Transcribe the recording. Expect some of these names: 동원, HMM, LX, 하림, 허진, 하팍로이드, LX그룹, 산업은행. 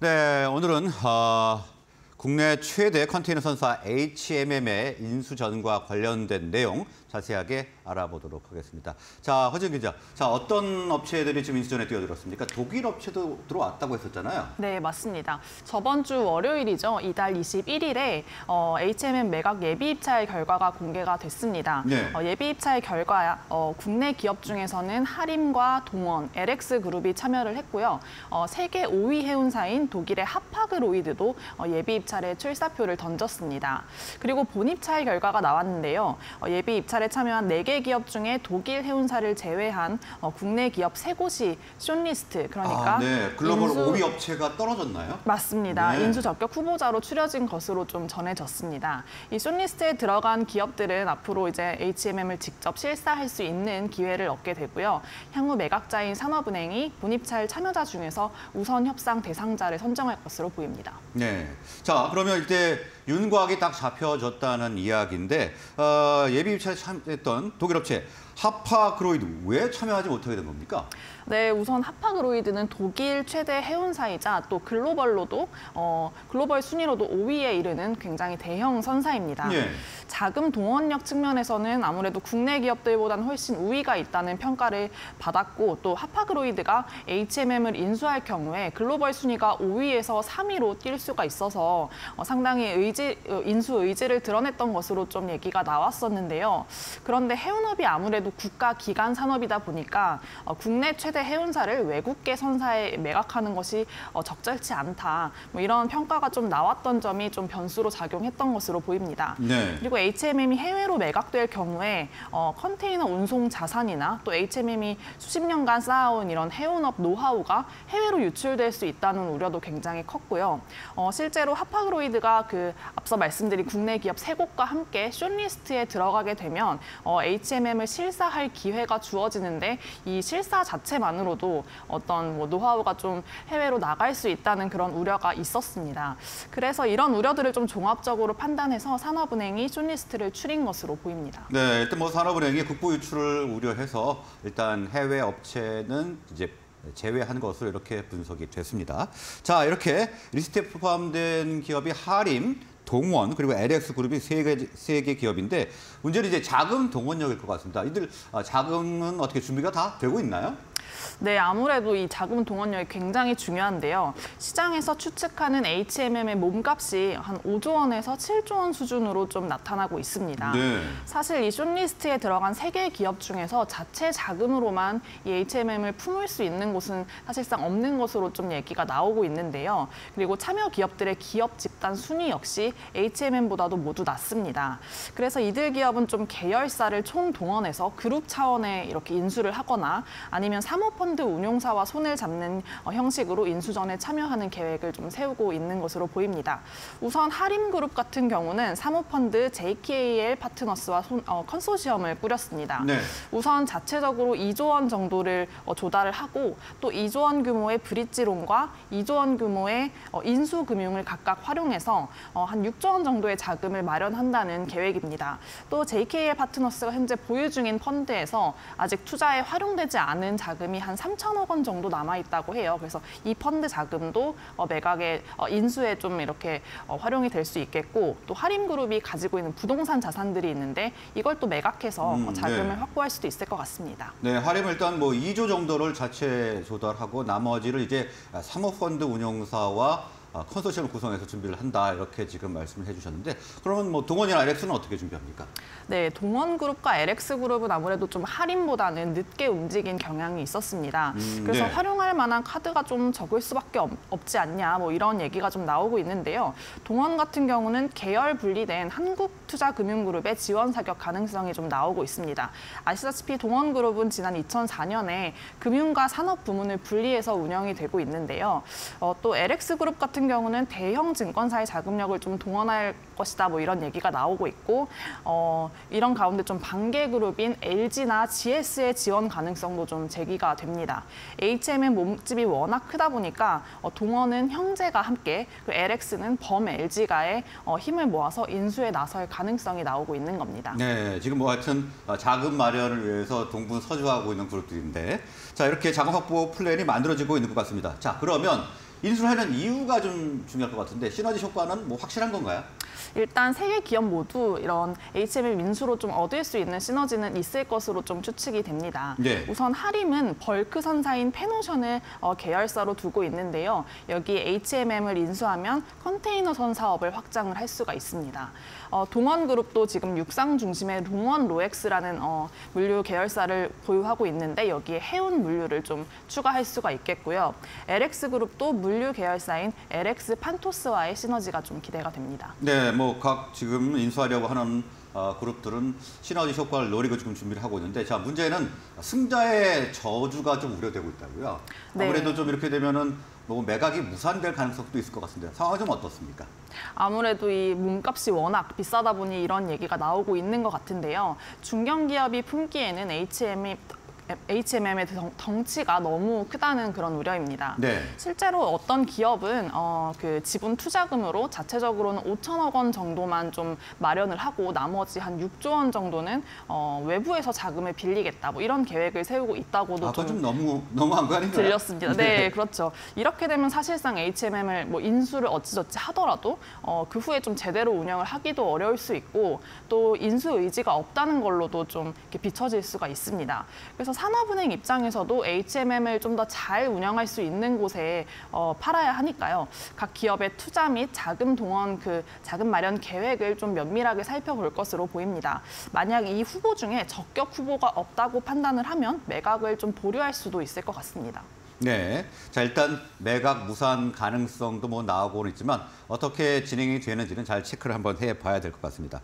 네, 오늘은 국내 최대 컨테이너 선사 HMM의 인수전과 관련된 내용 자세하게 알아보도록 하겠습니다. 자, 허진 기자, 자 어떤 업체들이 지금 인수전에 뛰어들었습니까? 독일 업체도 들어왔다고 했었잖아요. 네, 맞습니다. 저번 주 월요일이죠. 이달 21일에 HMM 매각 예비입찰 결과가 공개가 됐습니다. 네. 예비입찰 결과 국내 기업 중에서는 하림과 동원, LX그룹이 참여를 했고요. 세계 5위 해운사인 독일의 하팍로이드도 예비입찰에 출사표를 던졌습니다. 그리고 본입찰 결과가 나왔는데요. 예비입찰에 참여한 4개 기업 중에 독일 해운사를 제외한 국내 기업 3곳이 숏리스트, 그러니까 네. 글로벌 5위 업체가 떨어졌나요? 맞습니다. 네. 인수 적격 후보자로 추려진 것으로 좀 전해졌습니다. 이 숏리스트에 들어간 기업들은 앞으로 이제 HMM을 직접 실사할 수 있는 기회를 얻게 되고요. 향후 매각자인 산업은행이 본입찰 참여자 중에서 우선 협상 대상자를 선정할 것으로 보입니다. 네. 자, 그러면 이때 윤곽이 딱 잡혀졌다는 이야기인데 예비입찰에 참여했던 독일 업체 하팍로이드 왜 참여하지 못하게 된 겁니까? 네, 우선 하팍로이드는 독일 최대 해운사이자 또 글로벌로도 글로벌 순위로도 5위에 이르는 굉장히 대형 선사입니다. 예. 자금 동원력 측면에서는 아무래도 국내 기업들보다는 훨씬 우위가 있다는 평가를 받았고 또 하팍로이드가 HMM을 인수할 경우에 글로벌 순위가 5위에서 3위로 뛸 수가 있어서 상당히 인수 의지를 드러냈던 것으로 좀 얘기가 나왔었는데요. 그런데 해운업이 아무래도 국가 기관 산업이다 보니까 국내 최대 해운사를 외국계 선사에 매각하는 것이 적절치 않다. 뭐 이런 평가가 좀 나왔던 점이 좀 변수로 작용했던 것으로 보입니다. 네. 그리고 HMM이 해외로 매각될 경우에 컨테이너 운송 자산이나 또 HMM이 수십 년간 쌓아온 이런 해운업 노하우가 해외로 유출될 수 있다는 우려도 굉장히 컸고요. 실제로 하팍로이드가 그 앞서 말씀드린 국내 기업 3곳과 함께 숏리스트에 들어가게 되면 HMM을 실사할 기회가 주어지는데 이 실사 자체만으로도 어떤 노하우가 좀 해외로 나갈 수 있다는 그런 우려가 있었습니다. 그래서 이런 우려들을 좀 종합적으로 판단해서 산업은행이 숏리스트를 추린 것으로 보입니다. 네, 일단 뭐 산업은행이 국부 유출을 우려해서 일단 해외 업체는 이제 제외한 것으로 이렇게 분석이 됐습니다. 자, 이렇게 리스트에 포함된 기업이 하림, 동원 그리고 LX 그룹이 세 개 기업인데 문제는 이제 자금 동원력일 것 같습니다. 이들 자금은 어떻게 준비가 다 되고 있나요? 네, 아무래도 이 자금 동원력이 굉장히 중요한데요. 시장에서 추측하는 HMM의 몸값이 한 5조 원에서 7조 원 수준으로 좀 나타나고 있습니다. 네. 사실 이 숏리스트에 들어간 3개 기업 중에서 자체 자금으로만 이 HMM을 품을 수 있는 곳은 사실상 없는 것으로 좀 얘기가 나오고 있는데요. 그리고 참여 기업들의 기업 집단 순위 역시 HMM보다도 모두 낮습니다. 그래서 이들 기업은 좀 계열사를 총동원해서 그룹 차원에 이렇게 인수를 하거나 아니면 사모펀드 운용사와 손을 잡는 형식으로 인수전에 참여하는 계획을 좀 세우고 있는 것으로 보입니다. 우선 하림그룹 같은 경우는 사모펀드 JKL 파트너스와 컨소시엄을 꾸렸습니다. 네. 우선 자체적으로 2조 원 정도를 조달을 하고 또 2조 원 규모의 브릿지론과 2조 원 규모의 인수금융을 각각 활용해서 한 6조 원 정도의 자금을 마련한다는 계획입니다. 또 JKL 파트너스가 현재 보유 중인 펀드에서 아직 투자에 활용되지 않은 자금이 한 3천억 원 정도 남아있다고 해요. 그래서 이 펀드 자금도 매각에 인수에 좀 이렇게 활용이 될 수 있겠고 또 하림그룹이 가지고 있는 부동산 자산들이 있는데 이걸 또 매각해서 자금을 네. 확보할 수도 있을 것 같습니다. 네, 하림은 일단 뭐 2조 정도를 자체 조달하고 나머지를 이제 사모펀드 운용사와 컨소시엄을 구성해서 준비를 한다 이렇게 지금 말씀을 해주셨는데 그러면 뭐 동원이나 LX는 어떻게 준비합니까? 네, 동원그룹과 LX그룹은 아무래도 좀 할인보다는 늦게 움직인 경향이 있었습니다. 그래서 네. 활용할 만한 카드가 좀 적을 수밖에 없지 않냐 뭐 이런 얘기가 좀 나오고 있는데요. 동원 같은 경우는 계열 분리된 한국투자금융그룹의 지원 사격 가능성이 좀 나오고 있습니다. 아시다시피 동원그룹은 지난 2004년에 금융과 산업 부문을 분리해서 운영이 되고 있는데요. 또 LX그룹 같은 경우는 대형 증권사의 자금력을 좀 동원할 것이다 뭐 이런 얘기가 나오고 있고 이런 가운데 좀 반개 그룹인 LG나 GS의 지원 가능성도 좀 제기가 됩니다. HMM 몸집이 워낙 크다 보니까 동원은 형제가 함께 LX는 범 LG가의 힘을 모아서 인수에 나설 가능성이 나오고 있는 겁니다. 네, 지금 뭐 하여튼 자금 마련을 위해서 동분 서주하고 있는 그룹들인데 자 이렇게 자금 확보 플랜이 만들어지고 있는 것 같습니다. 자 그러면 인수하는 이유가 좀 중요할 것 같은데 시너지 효과는 뭐 확실한 건가요? 일단 세 개 기업 모두 이런 HMM 인수로 좀 얻을 수 있는 시너지는 있을 것으로 좀 추측이 됩니다. 네. 우선 하림은 벌크 선사인 페노션을 계열사로 두고 있는데요. 여기 HMM을 인수하면 컨테이너 선 사업을 확장을 할 수가 있습니다. 동원그룹도 지금 육상 중심의 동원 로엑스라는 물류 계열사를 보유하고 있는데 여기에 해운 물류를 좀 추가할 수가 있겠고요. LX그룹도 물류 계열사인 LX 판토스와의 시너지가 좀 기대가 됩니다. 네, 뭐 각 지금 인수하려고 하는 그룹들은 시너지 효과를 노리고 지금 준비를 하고 있는데 자 문제는 승자의 저주가 좀 우려되고 있다고요. 네. 아무래도 좀 이렇게 되면은 뭐 매각이 무산될 가능성도 있을 것 같은데 상황이 좀 어떻습니까? 아무래도 이 몸값이 워낙 비싸다 보니 이런 얘기가 나오고 있는 것 같은데요. 중견기업이 품기에는 HMM의 덩치가 너무 크다는 그런 우려입니다. 네. 실제로 어떤 기업은 그 지분 투자금으로 자체적으로는 5천억 원 정도만 좀 마련을 하고 나머지 한 6조 원 정도는 외부에서 자금을 빌리겠다 뭐 이런 계획을 세우고 있다고도 좀 너무한 거 아닌가요? 들렸습니다. 네, 그렇죠. 이렇게 되면 사실상 HMM을 뭐 인수를 어찌저찌 하더라도 그 후에 좀 제대로 운영을 하기도 어려울 수 있고 또 인수 의지가 없다는 걸로도 좀 이렇게 비춰질 수가 있습니다. 그래서 산업은행 입장에서도 HMM을 좀 더 잘 운영할 수 있는 곳에 팔아야 하니까요. 각 기업의 투자 및 자금 동원, 그 자금 마련 계획을 좀 면밀하게 살펴볼 것으로 보입니다. 만약 이 후보 중에 적격 후보가 없다고 판단을 하면 매각을 좀 보류할 수도 있을 것 같습니다. 네, 자 일단 매각 무산 가능성도 뭐 나오고는 있지만 어떻게 진행이 되는지는 잘 체크를 한번 해봐야 될 것 같습니다.